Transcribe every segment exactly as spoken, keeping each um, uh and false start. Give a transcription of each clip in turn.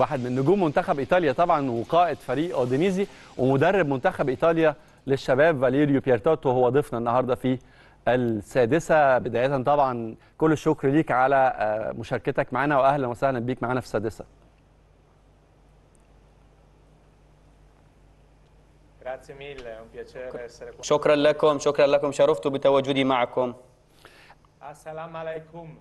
واحد من نجوم منتخب إيطاليا طبعا وقائد فريق أودينيزي ومدرب منتخب إيطاليا للشباب فاليريو بيرتوتو هو ضيفنا النهارده في السادسة. بداية طبعا كل الشكر ليك على مشاركتك معنا وأهلا وسهلا بيك معنا في السادسة. شكرا لكم شكرا لكم شرفت بتواجدي معكم. السلام عليكم.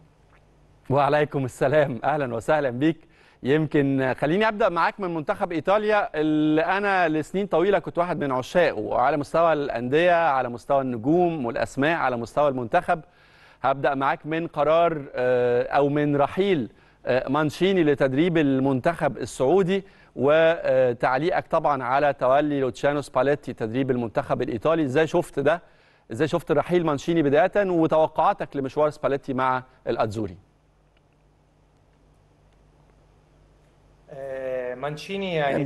وعليكم السلام، أهلا وسهلا بيك. يمكن خليني أبدأ معاك من منتخب إيطاليا اللي أنا لسنين طويلة كنت واحد من عشاقه على مستوى الأندية، على مستوى النجوم والأسماء، على مستوى المنتخب. هبدأ معاك من قرار أو من رحيل مانشيني لتدريب المنتخب السعودي وتعليقك طبعا على تولي لوتشيانو سباليتي تدريب المنتخب الإيطالي. إزاي شفت ده؟ إزاي شفت رحيل مانشيني بداية وتوقعاتك لمشوار سباليتي مع الأتزوري؟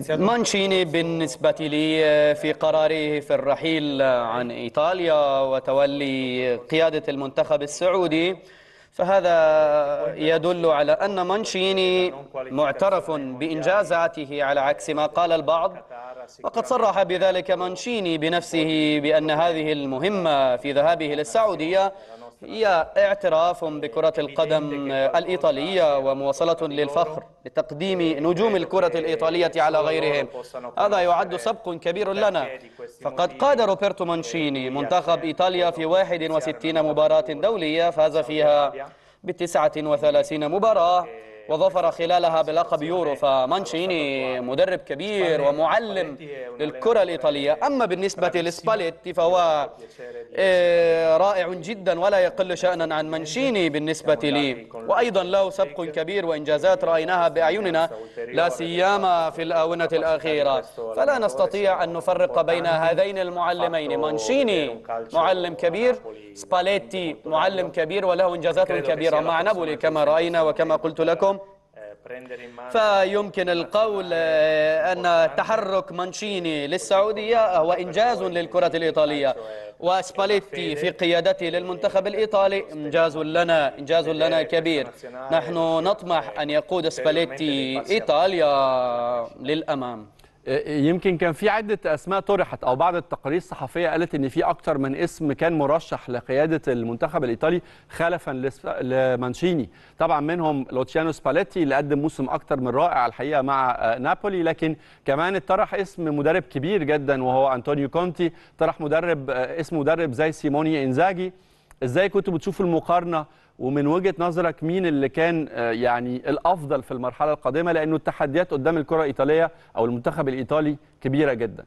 مانشيني بالنسبة لي في قراره في الرحيل عن إيطاليا وتولي قيادة المنتخب السعودي فهذا يدل على أن مانشيني معترف بإنجازاته على عكس ما قال البعض، وقد صرح بذلك مانشيني بنفسه بأن هذه المهمة في ذهابه للسعودية هي اعتراف بكرة القدم الإيطالية ومواصلة للفخر لتقديم نجوم الكرة الإيطالية على غيرهم. هذا يعد سبق كبير لنا، فقد قاد روبرتو مانشيني منتخب إيطاليا في واحد وستين مباراة دولية، فاز فيها بتسعة وثلاثين مباراة وظفر خلالها بلقب يورو. فمانشيني مدرب كبير ومعلم للكرة الإيطالية. أما بالنسبة لسباليتي فهو رائع جدا ولا يقل شأنا عن مانشيني بالنسبة لي، وأيضا له سبق كبير وإنجازات رأيناها بأعيننا لا سيما في الآونة الأخيرة، فلا نستطيع أن نفرق بين هذين المعلمين. مانشيني معلم كبير، سباليتي معلم كبير وله إنجازات كبيرة مع نابولي كما رأينا وكما قلت لكم. فيمكن القول أن تحرك مانشيني للسعودية هو إنجاز للكرة الإيطالية، وسباليتي في قيادته للمنتخب الإيطالي إنجاز لنا إنجاز لنا كبير. نحن نطمح أن يقود سباليتي إيطاليا للأمام. يمكن كان في عدة أسماء طرحت أو بعض التقارير الصحفية قالت أن في أكتر من اسم كان مرشح لقيادة المنتخب الإيطالي خلفا لمانشيني، طبعا منهم لوتشيانو سباليتي اللي قدم موسم أكتر من رائع الحقيقة مع نابولي، لكن كمان اتطرح اسم مدرب كبير جدا وهو أنطونيو كونتي، طرح مدرب اسم مدرب زي سيموني إنزاجي. إزاي كنتوا بتشوفوا المقارنة ومن وجهة نظرك مين اللي كان يعني الأفضل في المرحلة القادمة، لأنه التحديات قدام الكرة الإيطالية أو المنتخب الإيطالي كبيرة جدا؟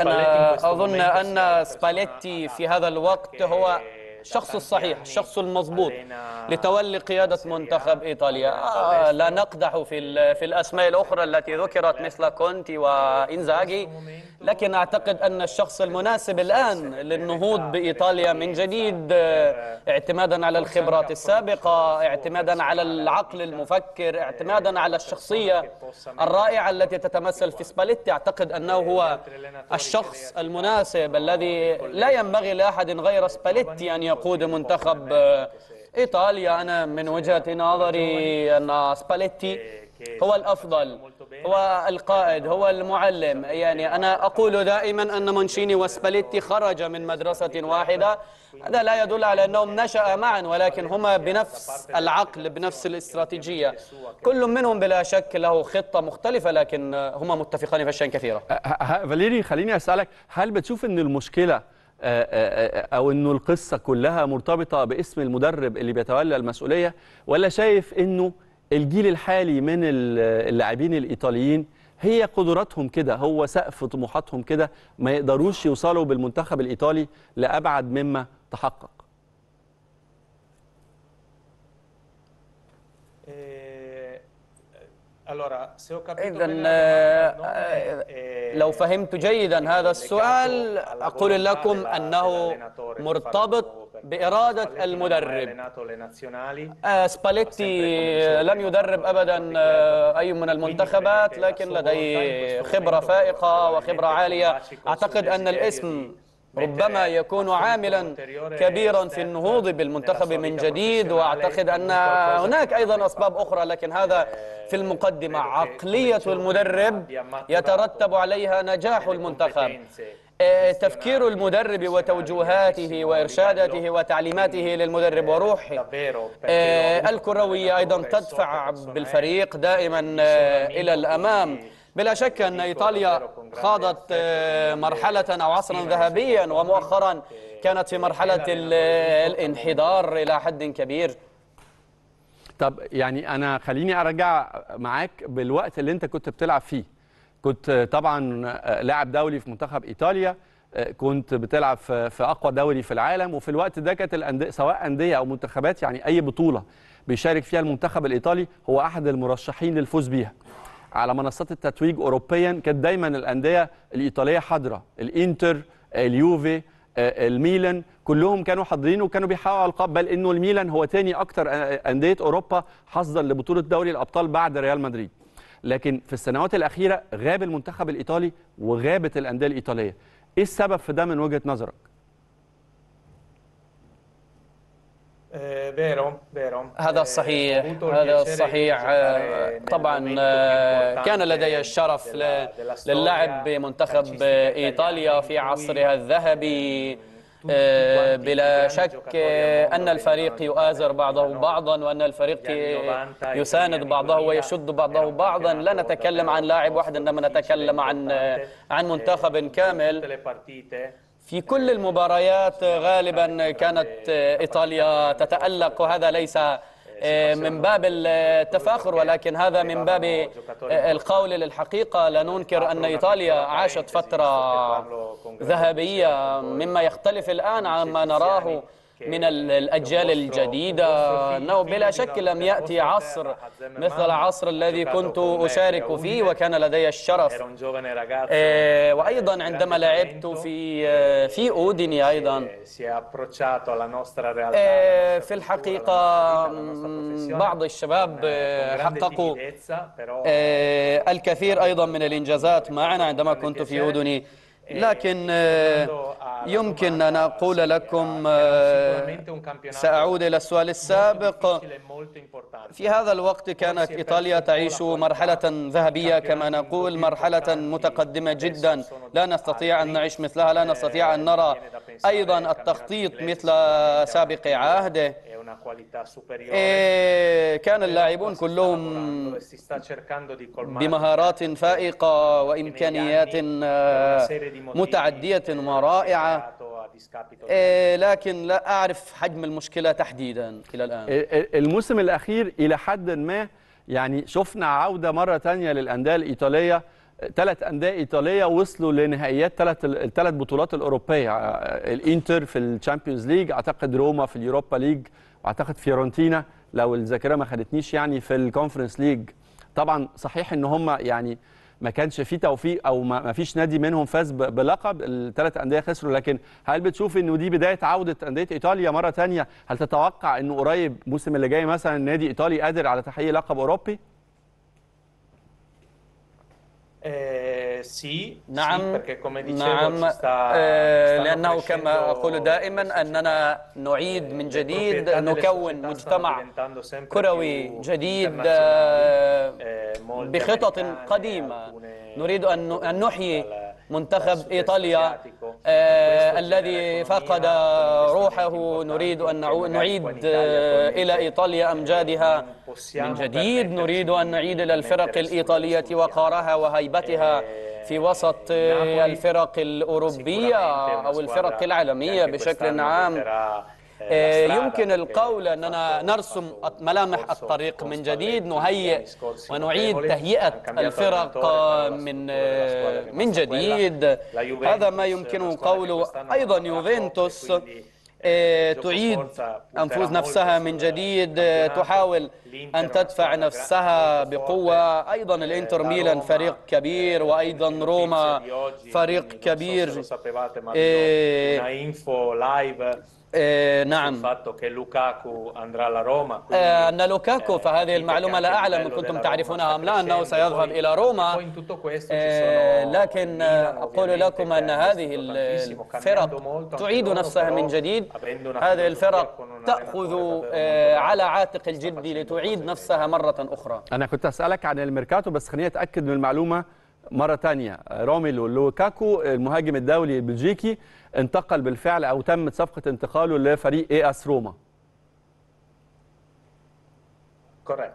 أنا أظن أن سباليتي في هذا الوقت هو الشخص الصحيح، الشخص المضبوط لتولي قيادة منتخب إيطاليا. آه لا نقدح في في الأسماء الأخرى التي ذكرت مثل كونتي وإنزاغي، لكن أعتقد أن الشخص المناسب الآن للنهوض بإيطاليا من جديد اعتمادا على الخبرات السابقة، اعتمادا على العقل المفكر، اعتمادا على الشخصية الرائعة التي تتمثل في سباليتي، أعتقد أنه هو الشخص المناسب الذي لا ينبغي لأحد غير سباليتي أن يقود منتخب إيطاليا. أنا من وجهة نظري أن سباليتي هو الأفضل، هو القائد، هو المعلم. يعني أنا أقول دائما أن مانشيني وسباليتي خرج من مدرسة واحدة، هذا لا يدل على أنهم نشأ معا، ولكن هما بنفس العقل بنفس الاستراتيجية. كل منهم بلا شك له خطة مختلفة، لكن هما متفقان في أشياء كثيرة. فاليري خليني أسألك، هل بتشوف أن المشكلة أو أنه القصة كلها مرتبطة باسم المدرب اللي بيتولى المسؤولية، ولا شايف أنه الجيل الحالي من اللاعبين الإيطاليين هي قدراتهم كده، هو سقف طموحاتهم كده، ما يقدروش يوصلوا بالمنتخب الإيطالي لأبعد مما تحقق؟ إذا لو فهمت جيدا هذا السؤال أقول لكم أنه مرتبط بإرادة المدرب. سباليتي لم يدرب أبدا أي من المنتخبات، لكن لديه خبرة فائقة وخبرة عالية. أعتقد أن الاسم ربما يكون عاملا كبيرا في النهوض بالمنتخب من جديد. وأعتقد أن هناك أيضا أسباب أخرى، لكن هذا في المقدمة. عقلية المدرب يترتب عليها نجاح المنتخب. تفكير المدرب وتوجهاته وإرشاداته وتعليماته للمدرب وروحه الكروية أيضا تدفع بالفريق دائما إلى الأمام. بلا شك أن إيطاليا خاضت مرحلة أو عصرا ذهبيا، ومؤخرا كانت في مرحلة الانحدار إلى حد كبير. طب يعني أنا خليني أرجع معاك بالوقت اللي أنت كنت بتلعب فيه. كنت طبعا لاعب دولي في منتخب إيطاليا، كنت بتلعب في أقوى دوري في العالم، وفي الوقت ده كانت الأندية سواء أندية أو منتخبات، يعني أي بطولة بيشارك فيها المنتخب الإيطالي هو أحد المرشحين للفوز بيها على منصات التتويج أوروبيا. كانت دايما الأندية الإيطالية حاضرة، الإنتر، اليوفي، الميلان، كلهم كانوا حاضرين وكانوا بيحققوا ألقاب، بل إنه الميلان هو تاني أكتر أندية أوروبا حظا لبطولة دوري الأبطال بعد ريال مدريد. لكن في السنوات الأخيرة غاب المنتخب الإيطالي وغابت الأندية الإيطالية. إيه السبب في ده من وجهة نظرك؟ هذا صحيح، هذا صحيح. طبعا كان لدي الشرف للعب بمنتخب إيطاليا في عصرها الذهبي. بلا شك أن الفريق يؤازر بعضه بعضا، وأن الفريق يساند بعضه ويشد بعضه بعضا. لا نتكلم عن لاعب واحد، إنما نتكلم عن عن منتخب كامل. في كل المباريات غالبا كانت إيطاليا تتألق، وهذا ليس من باب التفاخر، ولكن هذا من باب القول للحقيقة. لا ننكر أن إيطاليا عاشت فترة ذهبية، مما يختلف الآن عما نراه من الأجيال الجديدة. أنه بلا شك لم يأتي عصر مثل العصر الذي كنت أشارك فيه وكان لدي الشرف. وأيضا عندما لعبت في في أوديني أيضا، في الحقيقة بعض الشباب حققوا الكثير أيضا من الإنجازات معنا عندما كنت في أوديني. لكن يمكن أن أقول لكم، سأعود إلى السؤال السابق، في هذا الوقت كانت إيطاليا تعيش مرحلة ذهبية كما نقول، مرحلة متقدمة جدا، لا نستطيع أن نعيش مثلها، لا نستطيع أن نرى أيضا التخطيط مثل سابق عهده. كان اللاعبون كلهم بمهارات فائقة وإمكانيات متعدية ورائعة، لكن لا أعرف حجم المشكلة تحديدا إلى الآن. الموسم الأخير إلى حد ما يعني شفنا عودة مرة تانية للأندية الإيطالية. ثلاث أندية إيطالية وصلوا لنهائيات ثلاث الثلاث بطولات الأوروبية، الإنتر في الشامبيونز ليج، أعتقد روما في اليوروبا ليج، وأعتقد فيورنتينا لو الذاكرة ما خدتنيش يعني في الكونفرنس ليج. طبعا صحيح إن هم يعني ما كانش فيه توفيق أو ما فيش نادي منهم فاز بلقب، الثلاث أندية خسروا. لكن هل بتشوف إنه دي بداية عودة أندية إيطاليا مرة تانية؟ هل تتوقع إنه قريب الموسم اللي جاي مثلا النادي الإيطالي قادر على تحقيق لقب أوروبي؟ نعم نعم، لأنه كما أقول دائما أننا نعيد من جديد، نكون مجتمع كروي جديد بخطط قديمة. نريد أن نحيي منتخب إيطاليا الذي فقد روحه، نريد أن نعيد إلى إيطاليا أمجادها من جديد، نريد أن نعيد إلى الفرق الإيطالية وقارها وهيبتها في وسط الفرق الأوروبية أو الفرق العالمية بشكل عام. يمكن القول أننا نرسم ملامح الطريق من جديد، نهيئ ونعيد تهيئة الفرق من من جديد. هذا ما يمكن قوله. أيضا يوفنتوس تعيد أنفوس نفسها من جديد، تحاول أن تدفع نفسها بقوة. أيضا الإنتر ميلان فريق كبير، وأيضا روما فريق كبير. إيه نعم. الفاتو che Lukaku andrà alla Roma. أن لوكاكو فهذه المعلومة لا أعلم كنتم تعرفونها أم لا أنه سيذهب إلى روما. لكن أقول لكم أن هذه الفرق تعيد نفسها من جديد. هذه الفرق تأخذ على عاتق الجد لتعيد نفسها مرة أخرى. أنا كنت أسألك عن الميركاتو بس خليني أتأكد من المعلومة مرة تانية. روميلو لوكاكو المهاجم الدولي البلجيكي انتقل بالفعل أو تمت صفقة انتقاله لفريق إيه إس روما. كوريكت.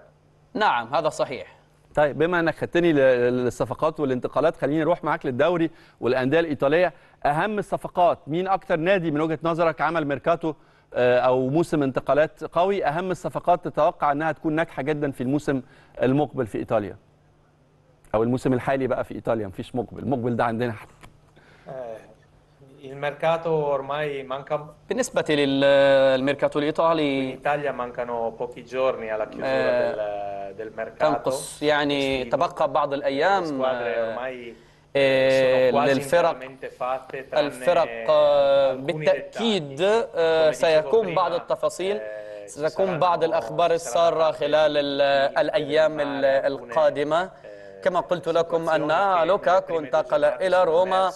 نعم هذا صحيح. طيب بما أنك خدتني للصفقات والانتقالات خليني أروح معاك للدوري والأندية الإيطالية. أهم الصفقات، مين أكتر نادي من وجهة نظرك عمل ميركاتو أو موسم انتقالات قوي؟ أهم الصفقات تتوقع أنها تكون ناجحة جدا في الموسم المقبل في إيطاليا؟ أو الموسم الحالي بقى في إيطاليا، مفيش مقبل، المقبل ده عندنا احنا. الميركاتو ormai manca. بالنسبة للميركاتو الإيطالي. إيطاليا mancano pochi giorni alla chiusura del mercato. تنقص يعني تبقى بعض الأيام. للفرق الفرق بالتأكيد سيكون بعض التفاصيل. ستكون بعض الأخبار السارة خلال الأيام القادمة. كما قلت لكم أن لوكاكو انتقل إلى روما،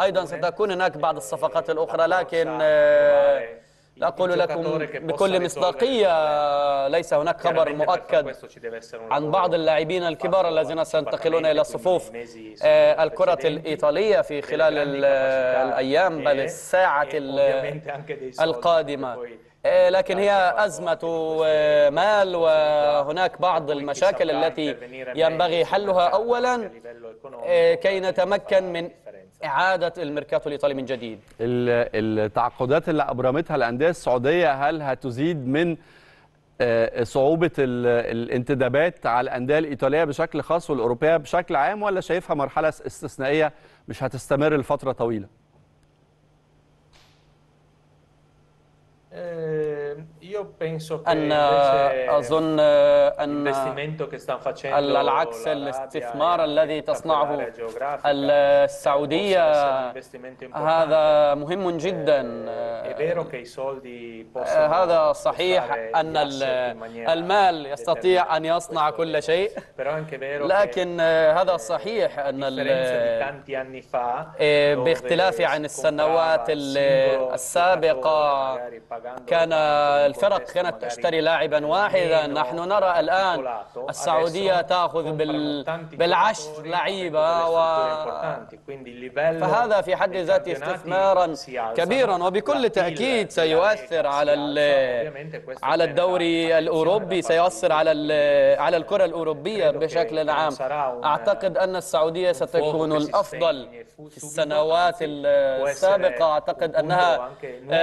أيضا ستكون هناك بعض الصفقات الأخرى، لكن لا أقول لكم بكل مصداقية، ليس هناك خبر مؤكد عن بعض اللاعبين الكبار الذين سينتقلون إلى صفوف الكرة الإيطالية في خلال الأيام بل الساعة القادمة. لكن هي أزمة مال وهناك بعض المشاكل التي ينبغي حلها أولا كي نتمكن من إعادة الميركاتو الإيطالي من جديد. التعاقدات اللي أبرمتها الأندية السعودية هل هتزيد من صعوبة الانتدابات على الأندية الإيطالية بشكل خاص والأوروبية بشكل عام، ولا شايفها مرحلة استثنائية مش هتستمر لفترة طويلة؟ أنا أظن أن العكس الاستثمار الذي تصنعه السعودية هذا مهم جدا. هذا صحيح أن المال يستطيع أن يصنع كل شيء، لكن هذا صحيح أن باختلاف عن السنوات السابقة كان الفرق كانت تشتري لاعبا واحدا، نحن نرى الآن السعودية تأخذ بالعشر لعيبة و... فهذا في حد ذاته استثمارا كبيرا وبكل تأكيد سيؤثر على على الدوري الأوروبي، سيؤثر على على الكرة الأوروبية بشكل عام. أعتقد أن السعودية ستكون الأفضل في السنوات السابقة، أعتقد أنها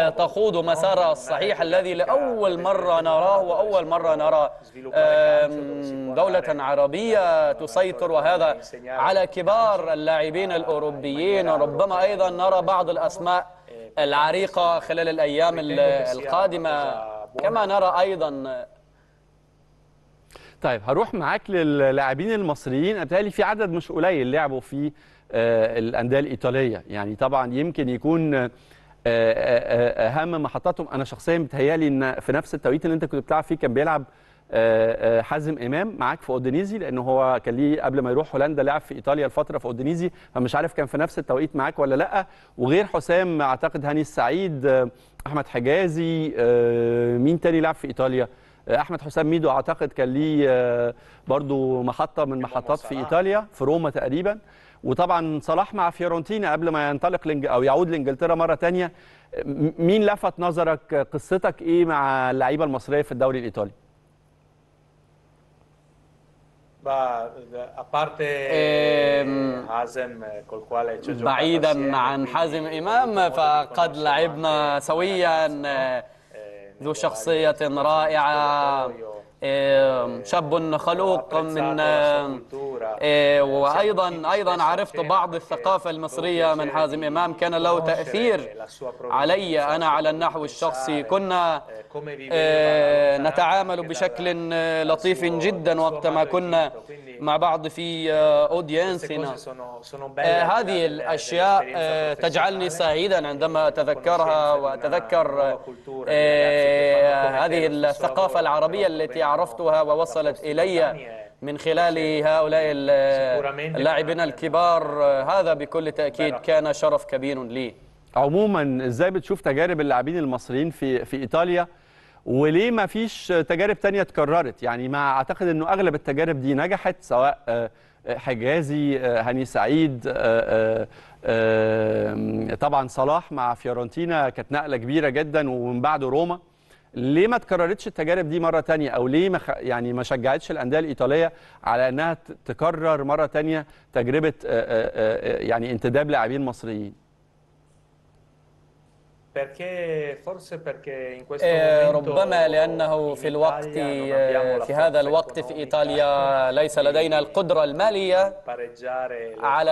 تخوض مسارها الصحيح الذي لأول مرة نراه، وأول مرة نرى دولة عربية تسيطر وهذا على كبار اللاعبين الأوروبيين، وربما أيضا نرى بعض الأسماء العريقة خلال الأيام القادمة كما نرى أيضا. طيب هروح معاك للاعبين المصريين، بالتالي في عدد مش قليل لعبوا في الأندية الإيطالية، يعني طبعا يمكن يكون أهم محطاتهم. أنا شخصيا بتهيألي أن في نفس التوقيت اللي أنت كنت بتلعب فيه كان بيلعب حازم إمام معاك في أودينيزي، لأنه هو كان ليه قبل ما يروح هولندا لعب في إيطاليا الفترة في أودينيزي، فمش عارف كان في نفس التوقيت معاك ولا لأ. وغير حسام أعتقد هاني السعيد، أحمد حجازي، مين تاني لعب في إيطاليا؟ أحمد حسام ميدو أعتقد كان ليه برضو محطة من محطات في إيطاليا في روما تقريبا. وطبعا صلاح مع فيورنتينا قبل ما ينطلق لنج... او يعود لانجلترا مره ثانيه. مين لفت نظرك؟ قصتك ايه مع اللعيبه المصريه في الدوري الايطالي؟ بعيدا عن حازم امام فقد لعبنا سويا، ذو شخصيه رائعه، شاب خلوق من إيه، وايضا ايضا عرفت بعض الثقافه المصريه من حازم امام، كان له تاثير علي انا على النحو الشخصي. كنا إيه نتعامل بشكل لطيف جدا وقتما كنا مع بعض في اودينسنا. إيه هذه الاشياء تجعلني سعيدا عندما اتذكرها واتذكر إيه هذه الثقافه العربيه التي عرفتها ووصلت الي من خلال هؤلاء اللاعبين الكبار. هذا بكل تأكيد كان شرف كبير لي. عموما ازاي بتشوف تجارب اللاعبين المصريين في في ايطاليا، وليه ما فيش تجارب تانية اتكررت؟ يعني ما اعتقد انه اغلب التجارب دي نجحت، سواء حجازي، هاني سعيد، طبعا صلاح مع فيورنتينا كانت نقلة كبيرة جدا، ومن بعده روما. ليه ما تكررتش التجارب دي مرة تانية، أو ليه ما يعني ما شجعتش الأندية الإيطالية على أنها تكرر مرة تانية تجربة يعني انتداب لاعبين مصريين؟ ربما لأنه في الوقت في هذا الوقت في إيطاليا ليس لدينا القدرة المالية على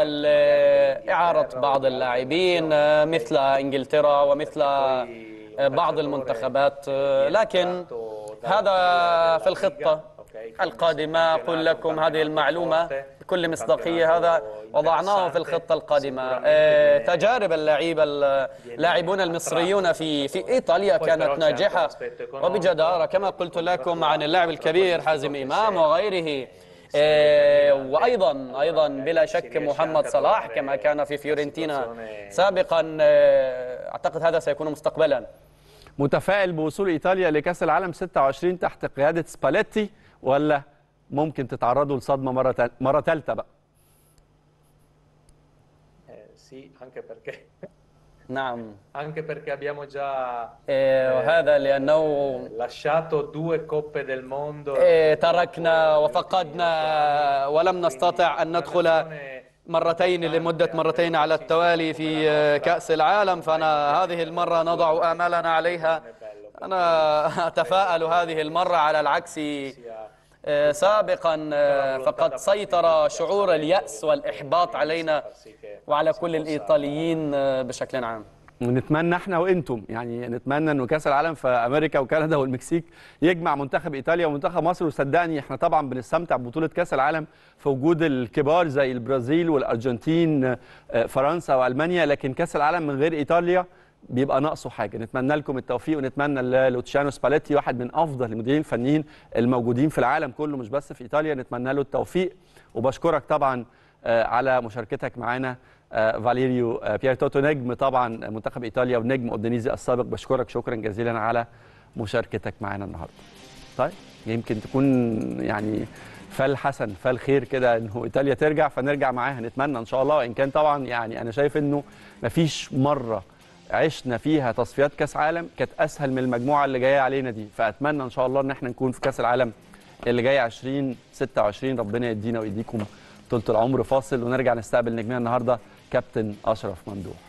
إعارة بعض اللاعبين مثل إنجلترا ومثل بعض المنتخبات، لكن هذا في الخطة القادمة. أقول لكم هذه المعلومة بكل مصداقية، هذا وضعناه في الخطة القادمة. تجارب اللاعب اللاعبون المصريون في في إيطاليا كانت ناجحة وبجدارة، كما قلت لكم عن اللاعب الكبير حازم إمام وغيره، وأيضا أيضا بلا شك محمد صلاح كما كان في فيورنتينا سابقا. أعتقد هذا سيكون مستقبلا. متفائل بوصول إيطاليا لكأس العالم ستة وعشرين تحت قيادة سباليتي، ولا ممكن تتعرضوا لصدمة مرة مرة ثالثة بقى؟ نعم. وهذا لأنه تركنا وفقدنا ولم نستطع أن ندخل مرتين لمدة مرتين على التوالي في كأس العالم، فأنا هذه المرة نضع آمالنا عليها. أنا أتفائل هذه المرة على العكس سابقا، فقد سيطر شعور اليأس والإحباط علينا وعلى كل الإيطاليين بشكل عام. ونتمنى احنا وانتم، يعني نتمنى انه كاس العالم في امريكا وكندا والمكسيك يجمع منتخب ايطاليا ومنتخب مصر، وصدقني احنا طبعا بنستمتع ببطوله كاس العالم في وجود الكبار زي البرازيل والارجنتين، فرنسا والمانيا، لكن كاس العالم من غير ايطاليا بيبقى ناقصه حاجه. نتمنى لكم التوفيق، ونتمنى للوتشيانو سباليتي واحد من افضل المديرين الفنيين الموجودين في العالم كله مش بس في ايطاليا، نتمنى له التوفيق. وبشكرك طبعا على مشاركتك معانا فاليريو بيرتوتو، نجم طبعا منتخب ايطاليا ونجم اودينيزي السابق. بشكرك شكرا جزيلا على مشاركتك معانا النهارده. طيب يمكن تكون يعني فالحسن فالخير كده انه ايطاليا ترجع، فنرجع معاها نتمنى ان شاء الله. وان كان طبعا يعني انا شايف انه مفيش مره عشنا فيها تصفيات كاس عالم كانت اسهل من المجموعه اللي جايه علينا دي، فاتمنى ان شاي الله ان احنا نكون في كاس العالم اللي جاي ألفين وستة وعشرين. ربنا يدينا ويديكم طولة العمر. فاصل ونرجع نستقبل نجمنا النهارده كابتن أشرف ممدوح.